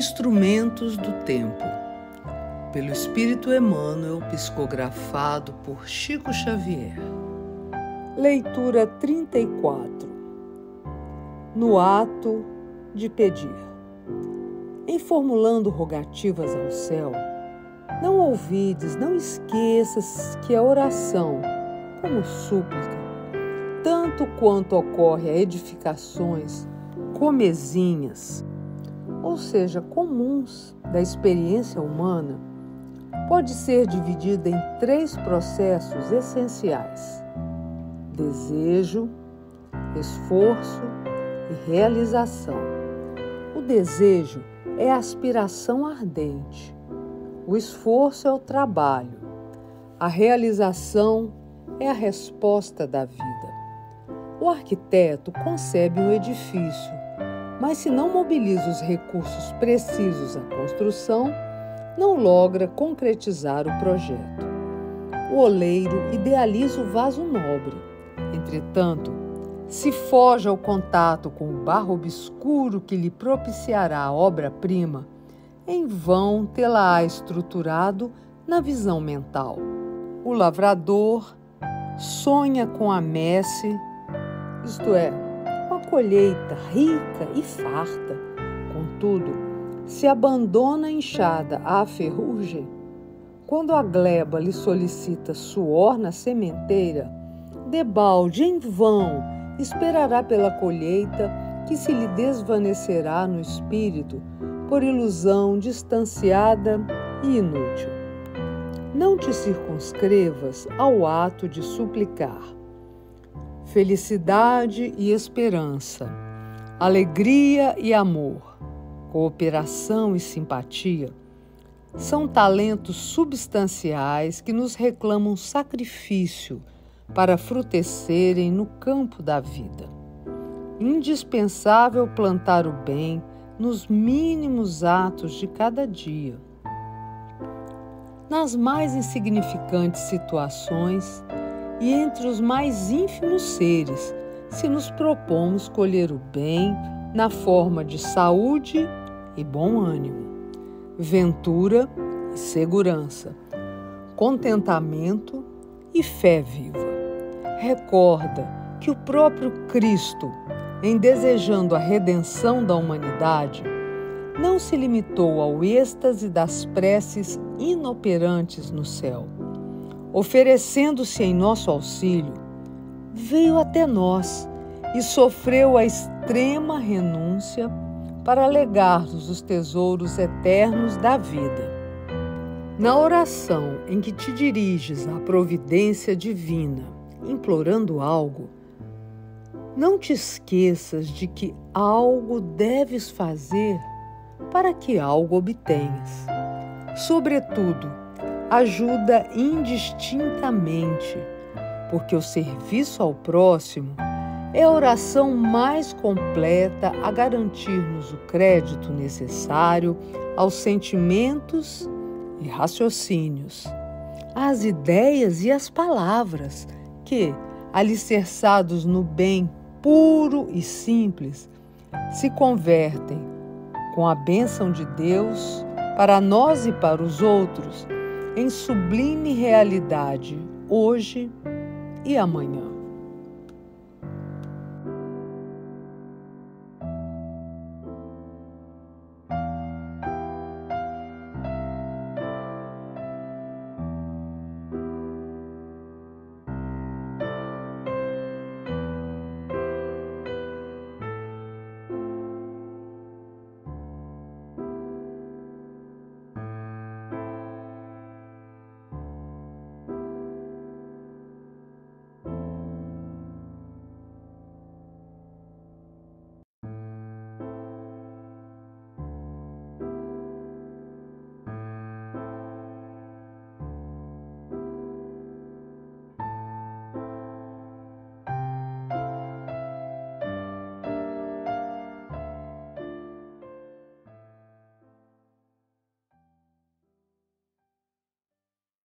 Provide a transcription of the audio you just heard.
Instrumentos do Tempo, pelo Espírito Emmanuel, psicografado por Chico Xavier. Leitura 34. No ato de pedir. Em formulando rogativas ao céu, não ouvides, não esqueças que a oração, como súplica, tanto quanto ocorre a edificações comezinhas, ou seja, comuns da experiência humana, pode ser dividida em três processos essenciais: desejo, esforço e realização. O desejo é a aspiração ardente, o esforço é o trabalho, a realização é a resposta da vida. O arquiteto concebe um edifício, mas se não mobiliza os recursos precisos à construção, não logra concretizar o projeto. O oleiro idealiza o vaso nobre. Entretanto, se foge ao contato com o barro obscuro que lhe propiciará a obra-prima, em vão tê-la-á estruturado na visão mental. O lavrador sonha com a messe, isto é, uma colheita rica e farta. Contudo, se abandona inchada à ferrugem, quando a gleba lhe solicita suor na sementeira, debalde em vão esperará pela colheita que se lhe desvanecerá no espírito por ilusão distanciada e inútil. Não te circunscrevas ao ato de suplicar. Felicidade e esperança, alegria e amor, cooperação e simpatia são talentos substanciais que nos reclamam sacrifício para frutecerem no campo da vida. Indispensável plantar o bem nos mínimos atos de cada dia. Nas mais insignificantes situações, e entre os mais ínfimos seres, se nos propomos colher o bem na forma de saúde e bom ânimo, ventura e segurança, contentamento e fé viva. Recorda que o próprio Cristo, em desejando a redenção da humanidade, não se limitou ao êxtase das preces inoperantes no céu. Oferecendo-se em nosso auxílio, veio até nós e sofreu a extrema renúncia para legar-nos os tesouros eternos da vida. Na oração em que te diriges à providência divina, implorando algo, não te esqueças de que algo deves fazer para que algo obtenhas. Sobretudo, ajuda indistintamente, porque o serviço ao próximo é a oração mais completa a garantir-nos o crédito necessário aos sentimentos e raciocínios, às ideias e às palavras que, alicerçados no bem puro e simples, se convertem, com a bênção de Deus, para nós e para os outros, em sublime realidade, hoje e amanhã.